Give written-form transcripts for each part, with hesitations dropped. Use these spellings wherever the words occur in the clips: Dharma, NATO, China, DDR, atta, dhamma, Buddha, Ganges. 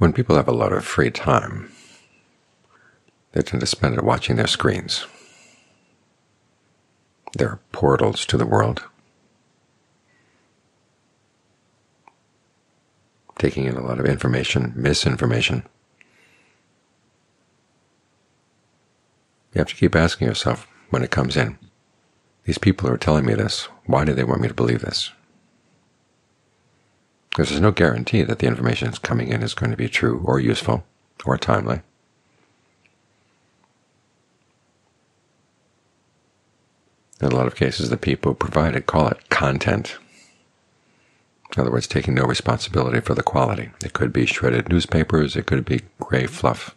When people have a lot of free time, they tend to spend it watching their screens. They're portals to the world, taking in a lot of information, misinformation. You have to keep asking yourself when it comes in, these people are telling me this, why do they want me to believe this? Because there's no guarantee that the information that's coming in is going to be true or useful or timely. In a lot of cases, the people who provide it call it content. In other words, taking no responsibility for the quality. It could be shredded newspapers, it could be gray fluff,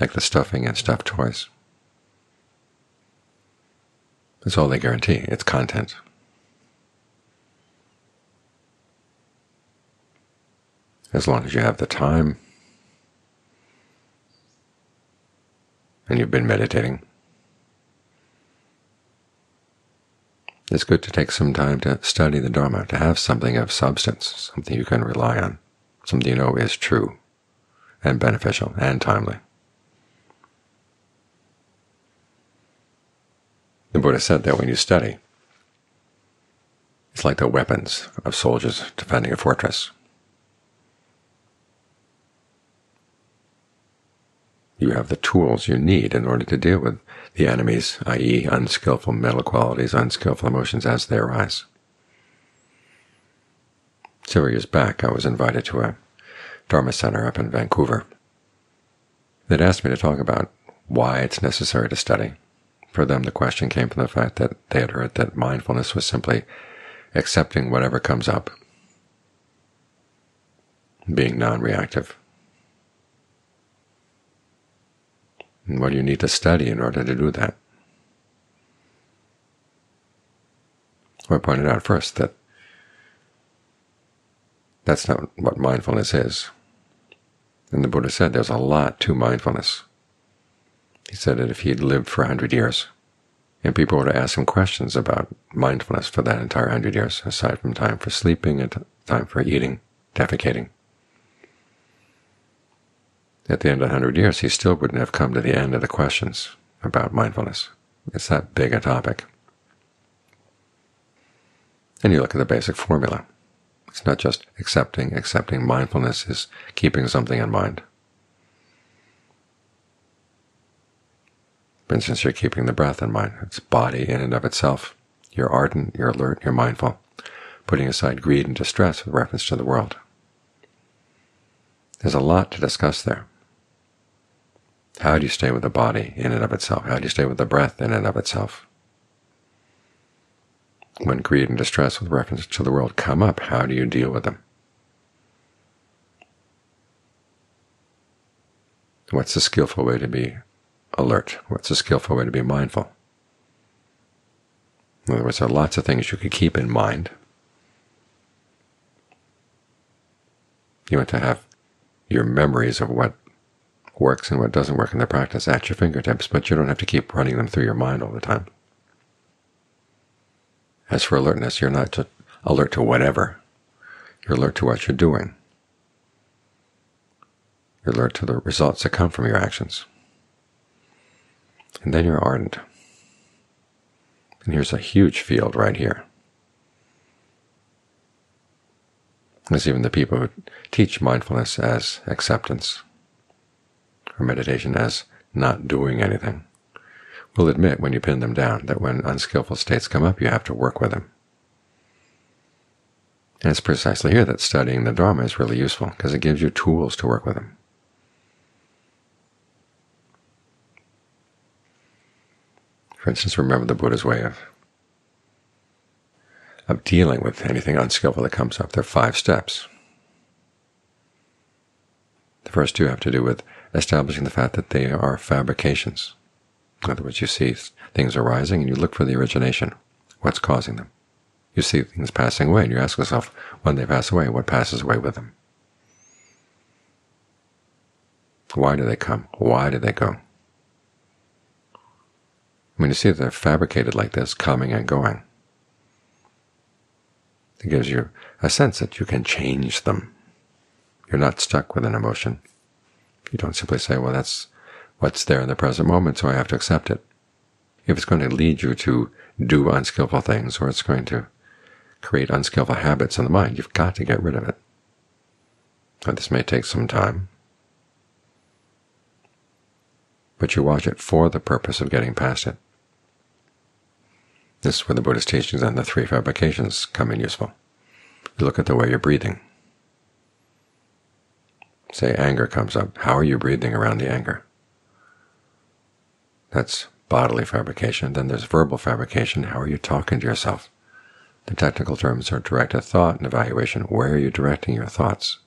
like the stuffing and stuffed toys. That's all they guarantee, it's content. As long as you have the time and you've been meditating, it's good to take some time to study the Dharma, to have something of substance, something you can rely on, something you know is true and beneficial and timely. The Buddha said that when you study, it's like the weapons of soldiers defending a fortress. You have the tools you need in order to deal with the enemies, i.e. unskillful mental qualities, unskillful emotions as they arise. Several years back I was invited to a Dharma center up in Vancouver that asked me to talk about why it's necessary to study. For them the question came from the fact that they had heard that mindfulness was simply accepting whatever comes up, being non-reactive. And what do you need to study in order to do that? Well, I pointed out first that that's not what mindfulness is. And the Buddha said there's a lot to mindfulness. He said that if he'd lived for 100 years, and people were to ask him questions about mindfulness for that entire 100 years, aside from time for sleeping and time for eating, defecating, at the end of 100 years, he still wouldn't have come to the end of the questions about mindfulness. It's that big a topic. And you look at the basic formula. It's not just accepting. Accepting mindfulness is keeping something in mind. For instance, you're keeping the breath in mind. It's body in and of itself. You're ardent, you're alert, you're mindful, putting aside greed and distress with reference to the world. There's a lot to discuss there. How do you stay with the body in and of itself? How do you stay with the breath in and of itself? When greed and distress with reference to the world come up, how do you deal with them? What's the skillful way to be alert? What's the skillful way to be mindful? In other words, there are lots of things you could keep in mind. You want to have your memories of what works and what doesn't work in the practice at your fingertips, but you don't have to keep running them through your mind all the time. As for alertness, you're not just alert to whatever. You're alert to what you're doing. You're alert to the results that come from your actions. And then you're ardent. And here's a huge field right here. There's even the people who teach mindfulness as acceptance, or meditation as not doing anything, will admit when you pin them down that when unskillful states come up, you have to work with them. And it's precisely here that studying the Dharma is really useful, because it gives you tools to work with them. For instance, remember the Buddha's way of dealing with anything unskillful that comes up. There are 5 steps. The first 2 have to do with establishing the fact that they are fabrications. In other words, you see things arising and you look for the origination, what's causing them. You see things passing away and you ask yourself, when they pass away, what passes away with them? Why do they come? Why do they go? When you see that they're fabricated like this, coming and going, it gives you a sense that you can change them. You're not stuck with an emotion. You don't simply say, well, that's what's there in the present moment, so I have to accept it. If it's going to lead you to do unskillful things, or it's going to create unskillful habits in the mind, you've got to get rid of it. Now, this may take some time, but you watch it for the purpose of getting past it. This is where the Buddhist teachings on the three fabrications come in useful. You look at the way you're breathing. Say anger comes up. How are you breathing around the anger? That's bodily fabrication. Then there's verbal fabrication. How are you talking to yourself? The technical terms are directed thought and evaluation. Where are you directing your thoughts?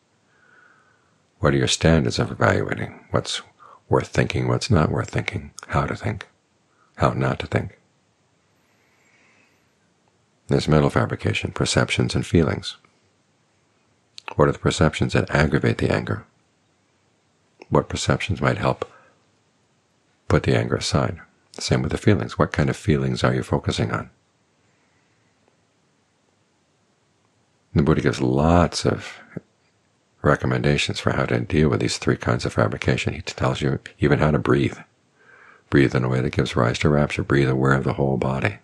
What are your standards of evaluating? What's worth thinking? What's not worth thinking? How to think? How not to think? There's mental fabrication, perceptions and feelings. What are the perceptions that aggravate the anger? What perceptions might help put the anger aside? Same with the feelings. What kind of feelings are you focusing on? The Buddha gives lots of recommendations for how to deal with these three kinds of fabrication. He tells you even how to breathe. Breathe in a way that gives rise to rapture. Breathe aware of the whole body.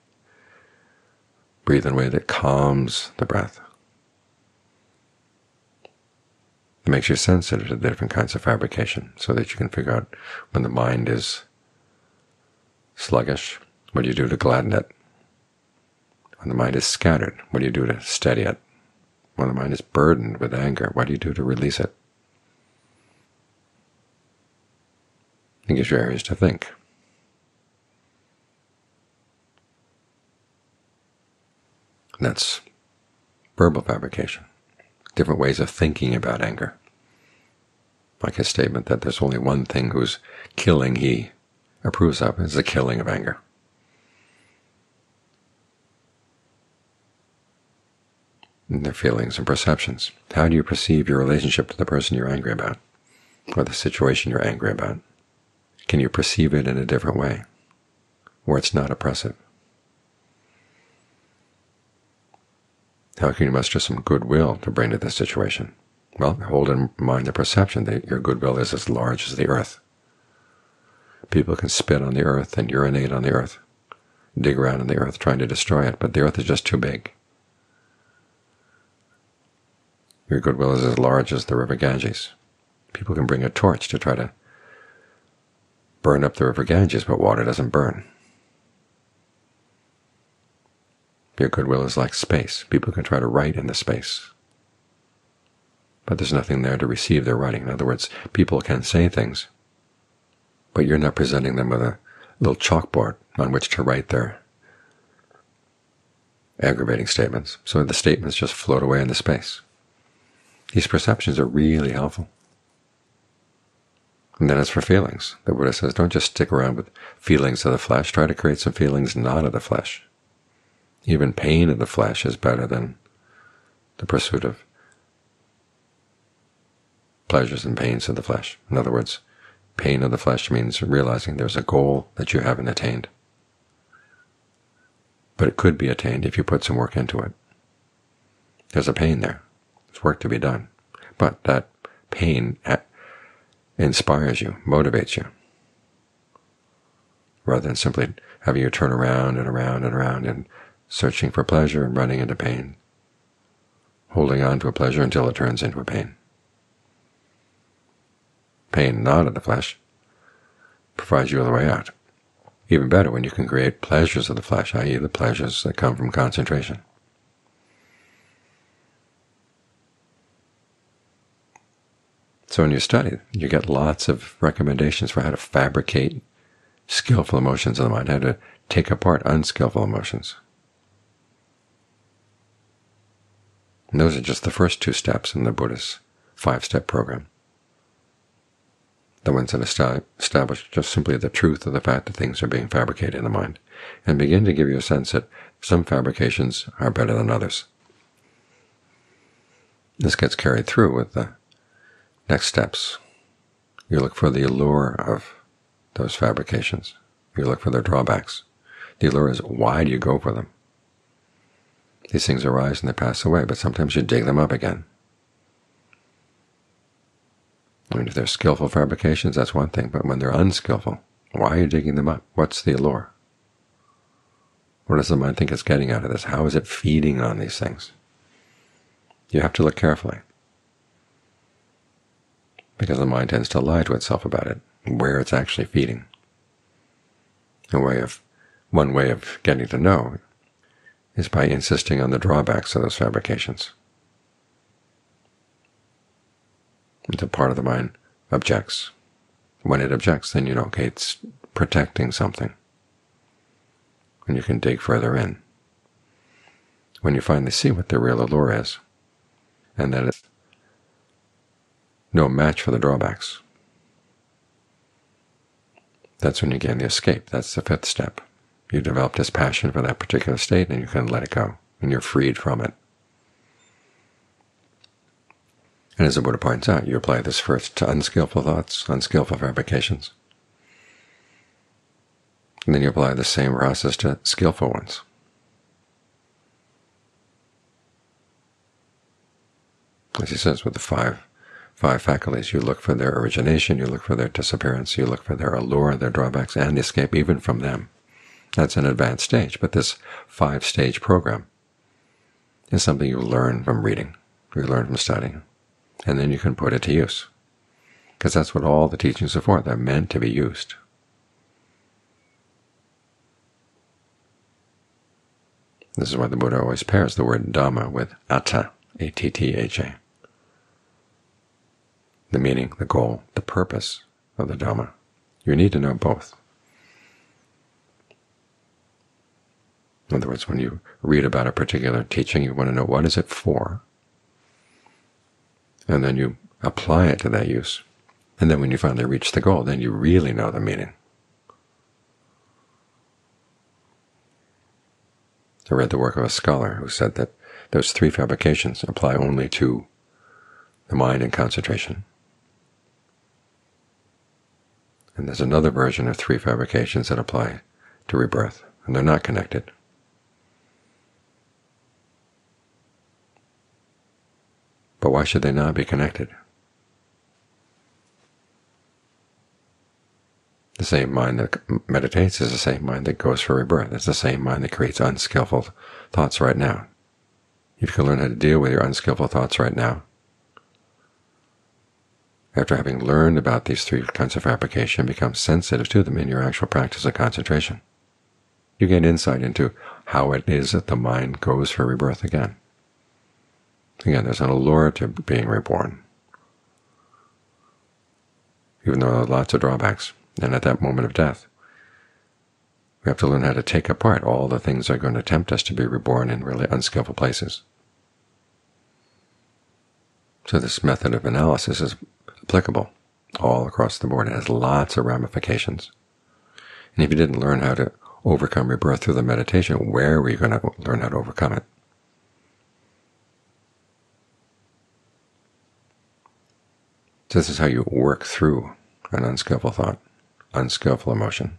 Breathe in a way that calms the breath. It makes you sensitive to the different kinds of fabrication so that you can figure out when the mind is sluggish, what do you do to gladden it? When the mind is scattered, what do you do to steady it? When the mind is burdened with anger, what do you do to release it? It gives you areas to think. And that's verbal fabrication, different ways of thinking about anger. Like his statement that there's only one thing whose killing he approves of is the killing of anger. And their feelings and perceptions. How do you perceive your relationship to the person you're angry about, or the situation you're angry about? Can you perceive it in a different way, where it's not oppressive? How can you muster some goodwill to bring to this situation? Well, hold in mind the perception that your goodwill is as large as the earth. People can spit on the earth and urinate on the earth, dig around in the earth trying to destroy it, but the earth is just too big. Your goodwill is as large as the river Ganges. People can bring a torch to try to burn up the river Ganges, but water doesn't burn. Your goodwill is like space. People can try to write in the space, but there's nothing there to receive their writing. In other words, people can say things, but you're not presenting them with a little chalkboard on which to write their aggravating statements. So the statements just float away into space. These perceptions are really helpful. And then as for feelings, the Buddha says, don't just stick around with feelings of the flesh. Try to create some feelings not of the flesh. Even pain of the flesh is better than the pursuit of pleasures and pains of the flesh. In other words, pain of the flesh means realizing there's a goal that you haven't attained, but it could be attained if you put some work into it. There's a pain there. There's work to be done, but that pain inspires you, motivates you, rather than simply having you turn around and around and around and searching for pleasure and running into pain, holding on to a pleasure until it turns into a pain. Pain not of the flesh provides you with a way out. Even better when you can create pleasures of the flesh, i.e. the pleasures that come from concentration. So when you study, you get lots of recommendations for how to fabricate skillful emotions in the mind, how to take apart unskillful emotions. And those are just the first two steps in the Buddha's five-step program. The ones that establish just simply the truth of the fact that things are being fabricated in the mind, and begin to give you a sense that some fabrications are better than others. This gets carried through with the next steps. You look for the allure of those fabrications. You look for their drawbacks. The allure is, why do you go for them? These things arise and they pass away, but sometimes you dig them up again. I mean, if they're skillful fabrications, that's one thing, but when they're unskillful, why are you digging them up? What's the allure? What does the mind think it's getting out of this? How is it feeding on these things? You have to look carefully, because the mind tends to lie to itself about it, where it's actually feeding. One way of getting to know is by insisting on the drawbacks of those fabrications, until part of the mind objects. When it objects, then you know, okay, it's protecting something, and you can dig further in. When you finally see what the real allure is, and that it's no match for the drawbacks, that's when you gain the escape. That's the fifth step. You develop this passion for that particular state, and you can let it go, and you're freed from it. And as the Buddha points out, you apply this first to unskillful thoughts, unskillful fabrications, and then you apply the same process to skillful ones. As he says, with the five faculties, you look for their origination, you look for their disappearance, you look for their allure, their drawbacks, and escape even from them. That's an advanced stage, but this five-stage program is something you learn from reading, you learn from studying, and then you can put it to use, because that's what all the teachings are for. They're meant to be used. This is why the Buddha always pairs the word dhamma with atta, A-T-T-H-A, the meaning, the goal, the purpose of the Dhamma. You need to know both. In other words, when you read about a particular teaching, you want to know what is it for, and then you apply it to that use. And then when you finally reach the goal, then you really know the meaning. I read the work of a scholar who said that those three fabrications apply only to the mind and concentration. And there's another version of three fabrications that apply to rebirth, and they're not connected. But why should they not be connected? The same mind that meditates is the same mind that goes for rebirth. It's the same mind that creates unskillful thoughts right now. If you can learn how to deal with your unskillful thoughts right now, after having learned about these three kinds of fabrication, become sensitive to them in your actual practice of concentration, you gain insight into how it is that the mind goes for rebirth again. Again, there's an allure to being reborn, even though there are lots of drawbacks. And at that moment of death, we have to learn how to take apart all the things that are going to tempt us to be reborn in really unskillful places. So this method of analysis is applicable all across the board. It has lots of ramifications. And if you didn't learn how to overcome rebirth through the meditation, where were you going to learn how to overcome it? So this is how you work through an unskillful thought, unskillful emotion.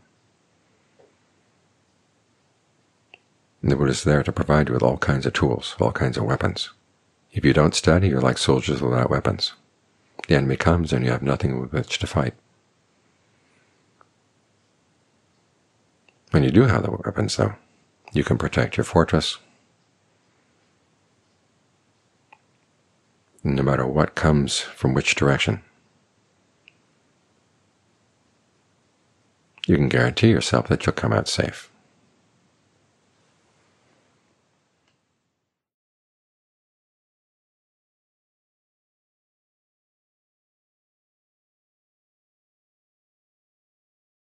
And the Buddha is there to provide you with all kinds of tools, all kinds of weapons. If you don't study, you're like soldiers without weapons. The enemy comes and you have nothing with which to fight. When you do have the weapons, though, you can protect your fortress. No matter what comes from which direction, you can guarantee yourself that you'll come out safe.